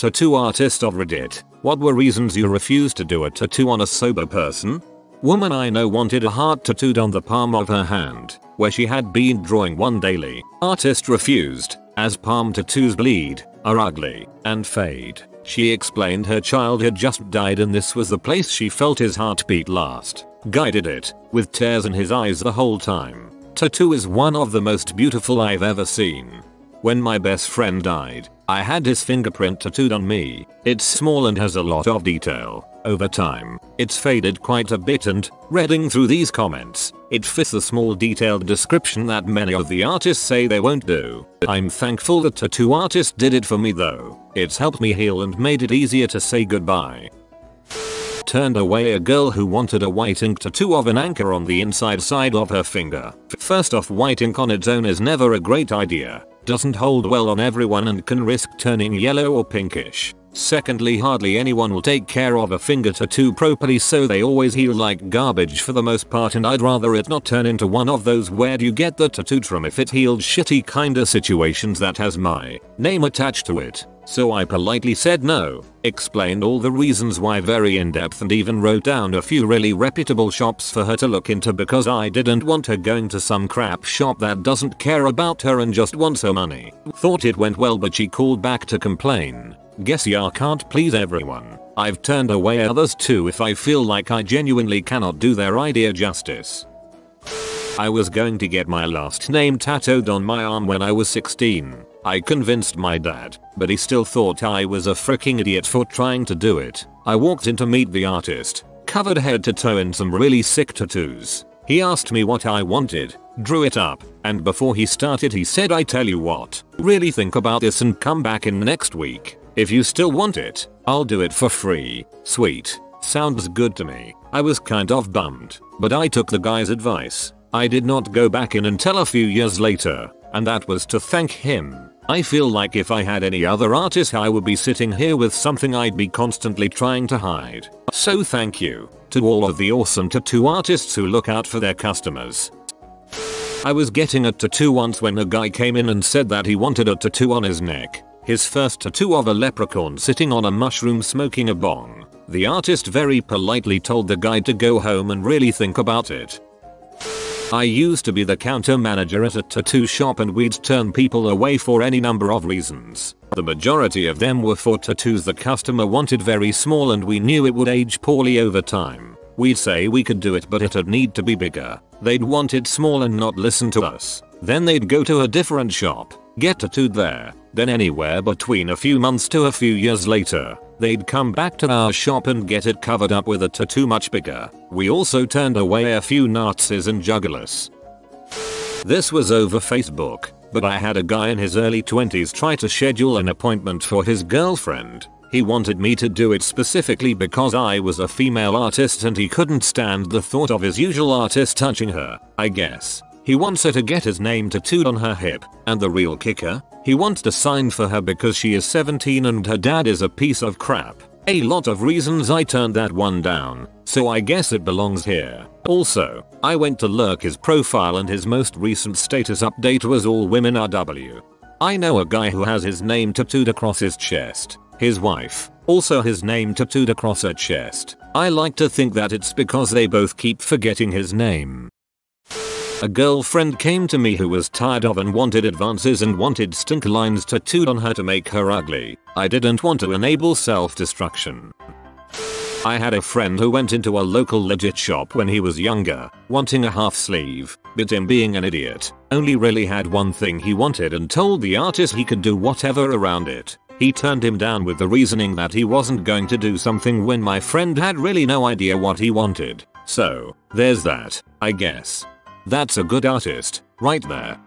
Tattoo artist of Reddit, what were reasons you refused to do a tattoo on a sober person? Woman I know wanted a heart tattooed on the palm of her hand, where she had been drawing one daily. Artist refused, as palm tattoos bleed, are ugly, and fade. She explained her child had just died and this was the place she felt his heartbeat last. Guided it, with tears in his eyes the whole time. Tattoo is one of the most beautiful I've ever seen. When my best friend died, I had his fingerprint tattooed on me. It's small and has a lot of detail. Over time, it's faded quite a bit and, reading through these comments, it fits the small detailed description that many of the artists say they won't do. I'm thankful the tattoo artist did it for me though. It's helped me heal and made it easier to say goodbye. Turned away a girl who wanted a white ink tattoo of an anchor on the inside side of her finger. First off, white ink on its own is never a great idea. Doesn't hold well on everyone and can risk turning yellow or pinkish. Secondly, hardly anyone will take care of a finger tattoo properly, so they always heal like garbage for the most part, and I'd rather it not turn into one of those "where do you get the tattoo from" if it healed shitty kinda situations that has my name attached to it. So I politely said no, explained all the reasons why very in depth, and even wrote down a few really reputable shops for her to look into because I didn't want her going to some crap shop that doesn't care about her and just wants her money. Thought it went well, but she called back to complain. Guess yeah, I can't please everyone. I've turned away others too if I feel like I genuinely cannot do their idea justice. I was going to get my last name tattooed on my arm when I was 16. I convinced my dad, but he still thought I was a freaking idiot for trying to do it. I walked in to meet the artist, covered head to toe in some really sick tattoos. He asked me what I wanted, drew it up, and before he started he said, "I tell you what, really think about this and come back in next week. If you still want it, I'll do it for free." Sweet. Sounds good to me. I was kind of bummed, but I took the guy's advice. I did not go back in until a few years later, and that was to thank him. I feel like if I had any other artist I would be sitting here with something I'd be constantly trying to hide. So thank you to all of the awesome tattoo artists who look out for their customers. I was getting a tattoo once when a guy came in and said that he wanted a tattoo on his neck. His first tattoo of a leprechaun sitting on a mushroom smoking a bong. The artist very politely told the guy to go home and really think about it. I used to be the counter manager at a tattoo shop and we'd turn people away for any number of reasons. The majority of them were for tattoos the customer wanted very small and we knew it would age poorly over time. We'd say we could do it but it'd need to be bigger. They'd want it small and not listen to us. Then they'd go to a different shop, get tattooed there. Then anywhere between a few months to a few years later, they'd come back to our shop and get it covered up with a tattoo much bigger. We also turned away a few Nazis and jugglers. This was over Facebook, but I had a guy in his early 20s try to schedule an appointment for his girlfriend. He wanted me to do it specifically because I was a female artist and he couldn't stand the thought of his usual artist touching her, I guess. He wants her to get his name tattooed on her hip, and the real kicker, he wants to sign for her because she is 17 and her dad is a piece of crap. A lot of reasons I turned that one down, so I guess it belongs here. Also, I went to lurk his profile and his most recent status update was all women RW. I know a guy who has his name tattooed across his chest. His wife, also his name tattooed across her chest. I like to think that it's because they both keep forgetting his name. A girlfriend came to me who was tired of and wanted advances and wanted stink lines tattooed on her to make her ugly. I didn't want to enable self-destruction. I had a friend who went into a local legit shop when he was younger, wanting a half sleeve, but him being an idiot, only really had one thing he wanted and told the artist he could do whatever around it. He turned him down with the reasoning that he wasn't going to do something when my friend had really no idea what he wanted. So, there's that, I guess. That's a good artist, right there.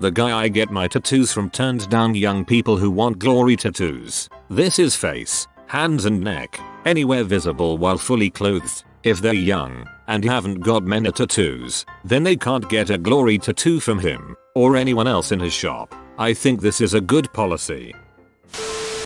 The guy I get my tattoos from turns down young people who want glory tattoos. This is face, hands and neck, anywhere visible while fully clothed. If they're young and haven't got many tattoos, then they can't get a glory tattoo from him or anyone else in his shop. I think this is a good policy.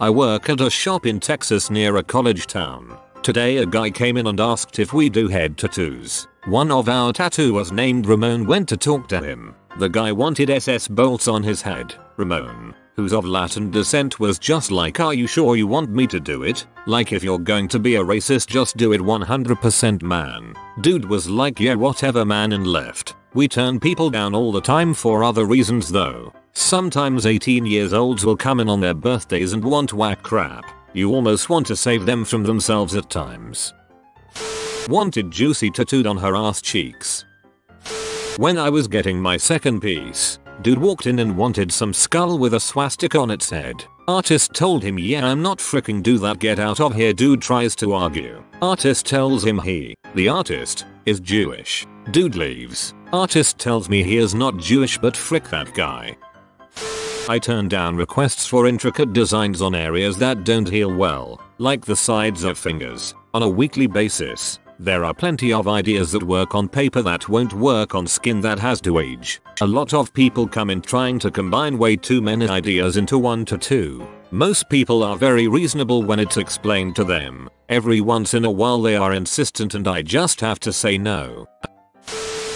I work at a shop in Texas near a college town. Today a guy came in and asked if we do head tattoos. One of our tattooers named Ramon went to talk to him. The guy wanted SS bolts on his head. Ramon, who's of Latin descent, was just like, "Are you sure you want me to do it? Like, if you're going to be a racist, just do it 100% man." Dude was like, "Yeah, whatever man," and left. We turn people down all the time for other reasons though. Sometimes 18 years olds will come in on their birthdays and want whack crap. You almost want to save them from themselves at times. Wanted Juicy tattooed on her ass cheeks. When I was getting my second piece, dude walked in and wanted some skull with a swastika on its head. Artist told him, "Yeah, I'm not freaking do that, get out of here." Dude tries to argue. Artist tells him he, the artist, is Jewish. Dude leaves. Artist tells me he is not Jewish, but frick that guy. I turn down requests for intricate designs on areas that don't heal well, like the sides of fingers, on a weekly basis. There are plenty of ideas that work on paper that won't work on skin that has to age. A lot of people come in trying to combine way too many ideas into one tattoo. Most people are very reasonable when it's explained to them. Every once in a while they are insistent and I just have to say no.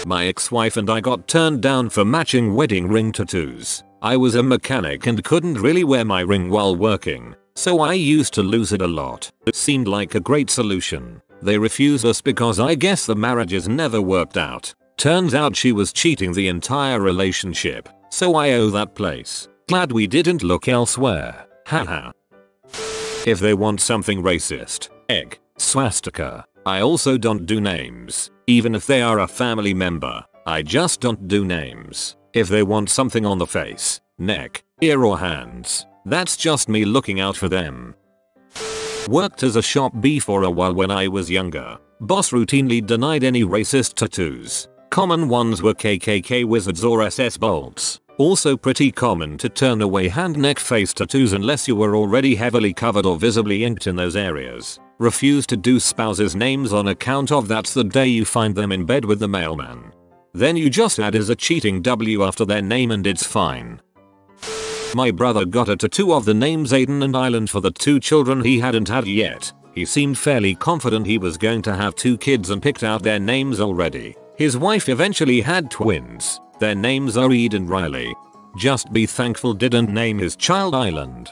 My ex-wife and I got turned down for matching wedding ring tattoos. I was a mechanic and couldn't really wear my ring while working, so I used to lose it a lot. It seemed like a great solution. They refused us because I guess the marriages never worked out. Turns out she was cheating the entire relationship, so I owe that place. Glad we didn't look elsewhere. Haha. If they want something racist, egg, swastika, I also don't do names. Even if they are a family member, I just don't do names. If they want something on the face, neck, ear or hands, that's just me looking out for them. Worked as a shop B for a while when I was younger. Boss routinely denied any racist tattoos. Common ones were KKK wizards or SS bolts. Also pretty common to turn away hand, neck, face tattoos unless you were already heavily covered or visibly inked in those areas. Refused to do spouses' names on account of that's the day you find them in bed with the mailman. Then you just add as a cheating W after their name and it's fine. My brother got a tattoo of the names Aiden and Island for the two children he hadn't had yet. He seemed fairly confident he was going to have two kids and picked out their names already. His wife eventually had twins. Their names are Eden and Riley. Just be thankful didn't name his child Island.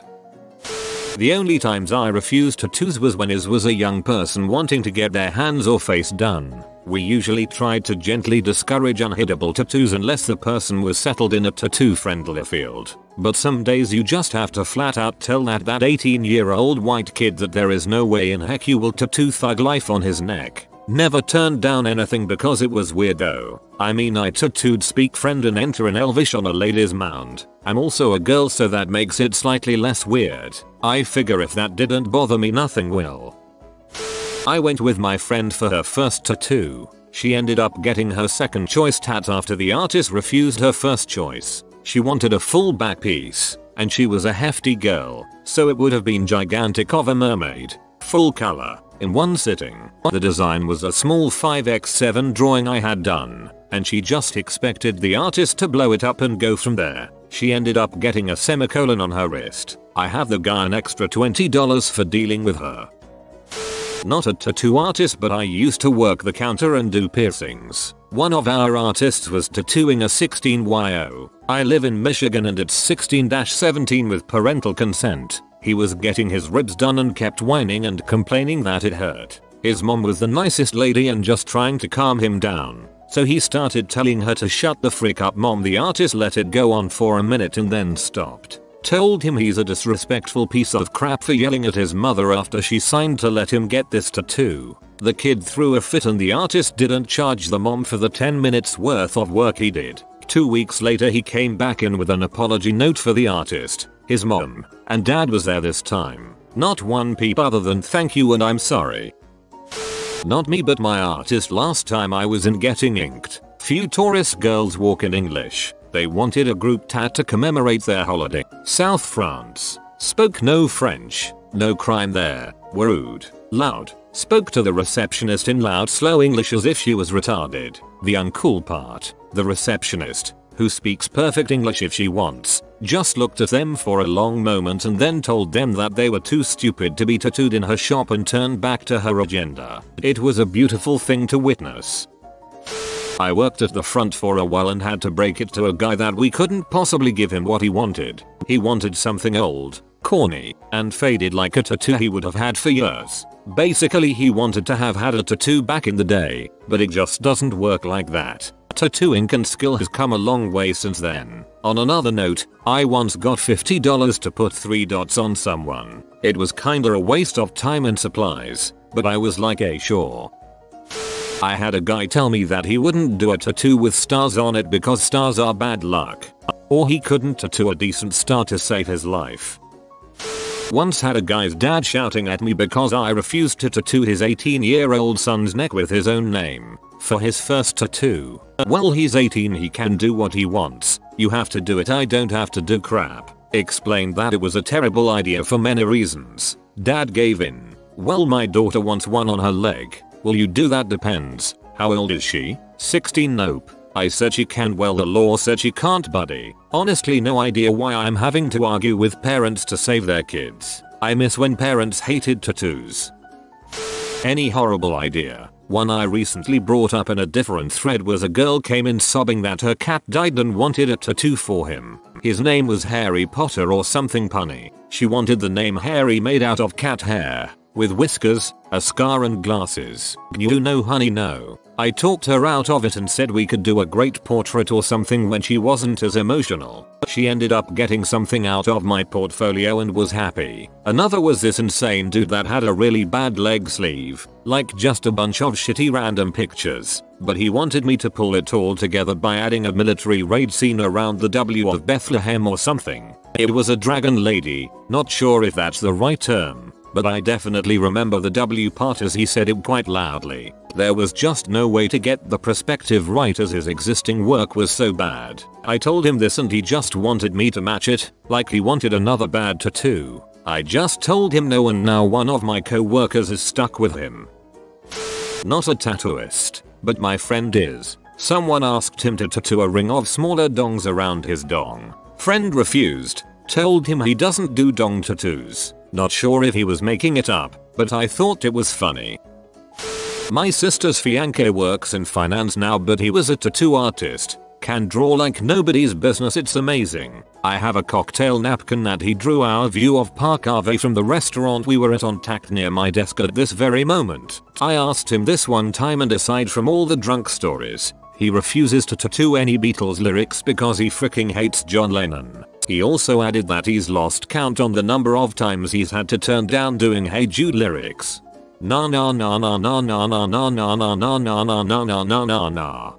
The only times I refused tattoos was when his was a young person wanting to get their hands or face done. We usually tried to gently discourage unhittable tattoos unless the person was settled in a tattoo-friendly field. But some days you just have to flat out tell that 18-year-old white kid that there is no way in heck you will tattoo Thug Life on his neck. Never turned down anything because it was weirdo. I mean, I tattooed "Speak Friend" and "Enter an Elvish" on a lady's mound. I'm also a girl, so that makes it slightly less weird. I figure if that didn't bother me, nothing will. I went with my friend for her first tattoo. She ended up getting her second choice tat after the artist refused her first choice. She wanted a full back piece, and she was a hefty girl, so it would have been gigantic of a mermaid, full color, in one sitting. The design was a small 5×7 drawing I had done, and she just expected the artist to blow it up and go from there. She ended up getting a semicolon on her wrist. I have the guy an extra $20 for dealing with her. Not a tattoo artist, but I used to work the counter and do piercings. One of our artists was tattooing a 16YO. I live in Michigan and it's 16-17 with parental consent. He was getting his ribs done and kept whining and complaining that it hurt. His mom was the nicest lady and just trying to calm him down, so he started telling her to shut the frick up, mom. The artist let it go on for a minute and then stopped. Told him he's a disrespectful piece of crap for yelling at his mother after she signed to let him get this tattoo. The kid threw a fit and the artist didn't charge the mom for the 10 minutes worth of work he did. 2 weeks later he came back in with an apology note for the artist. His mom and dad was there this time. Not one peep other than "thank you" and "I'm sorry." Not me, but my artist last time I was in getting inked. Few tourist girls walk in English. They wanted a group tat to commemorate their holiday. South France. Spoke no French. No crime there. Were rude. Loud. Spoke to the receptionist in loud slow English as if she was retarded. The uncool part, the receptionist, who speaks perfect English if she wants, just looked at them for a long moment and then told them that they were too stupid to be tattooed in her shop and turned back to her agenda. It was a beautiful thing to witness. I worked at the front for a while and had to break it to a guy that we couldn't possibly give him what he wanted. He wanted something old, corny, and faded like a tattoo he would have had for years. Basically he wanted to have had a tattoo back in the day, but it just doesn't work like that. Tattooing and skill has come a long way since then. On another note, I once got $50 to put 3 dots on someone. It was kinda a waste of time and supplies, but I was like, hey, sure. I had a guy tell me that he wouldn't do a tattoo with stars on it because stars are bad luck. Or he couldn't tattoo a decent star to save his life. Once had a guy's dad shouting at me because I refused to tattoo his 18-year-old son's neck with his own name. For his first tattoo. Well, he's 18, he can do what he wants. You have to do it, I don't have to do crap. Explained that it was a terrible idea for many reasons. Dad gave in. Well, my daughter wants one on her leg. Will you do that? Depends. How old is she? 16? Nope. I said she can. Well, the law said she can't, buddy. Honestly, no idea why I'm having to argue with parents to save their kids. I miss when parents hated tattoos. Any horrible idea? One I recently brought up in a different thread was a girl came in sobbing that her cat died and wanted a tattoo for him. His name was Harry Potter or something punny. She wanted the name Harry made out of cat hair, with whiskers, a scar and glasses. No honey no. I talked her out of it and said we could do a great portrait or something when she wasn't as emotional. She ended up getting something out of my portfolio and was happy. Another was this insane dude that had a really bad leg sleeve, like just a bunch of shitty random pictures, but he wanted me to pull it all together by adding a military raid scene around the W of Bethlehem or something. It was a dragon lady, not sure if that's the right term, but I definitely remember the W part as he said it quite loudly. There was just no way to get the perspective right as his existing work was so bad. I told him this and he just wanted me to match it, like he wanted another bad tattoo. I just told him no and now one of my co-workers is stuck with him. Not a tattooist, but my friend is. Someone asked him to tattoo a ring of smaller dongs around his dong. Friend refused, told him he doesn't do dong tattoos. Not sure if he was making it up, but I thought it was funny. My sister's fiancé works in finance now, but he was a tattoo artist. Can draw like nobody's business, it's amazing. I have a cocktail napkin that he drew our view of Park Ave from the restaurant we were at on tacked near my desk at this very moment. I asked him this one time, and aside from all the drunk stories, he refuses to tattoo any Beatles lyrics because he freaking hates John Lennon. He also added that he's lost count on the number of times he's had to turn down doing Hey Jude lyrics. Na na na na na na na na na na na na na na na na na.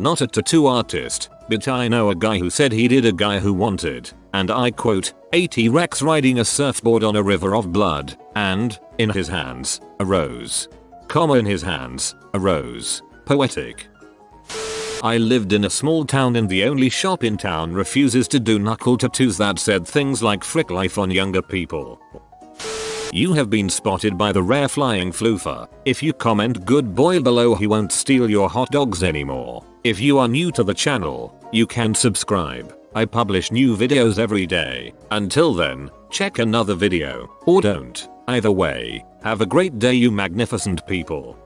Not a tattoo artist, but I know a guy who said he did a guy who wanted, and I quote, a T-Rex riding a surfboard on a river of blood, and, in his hands, a rose. Comma, in his hands, a rose. Poetic. I lived in a small town and the only shop in town refuses to do knuckle tattoos that said things like frick life on younger people. You have been spotted by the rare flying floofer. If you comment good boy below, he won't steal your hot dogs anymore. If you are new to the channel, you can subscribe. I publish new videos every day. Until then, check another video, or don't. Either way, have a great day you magnificent people.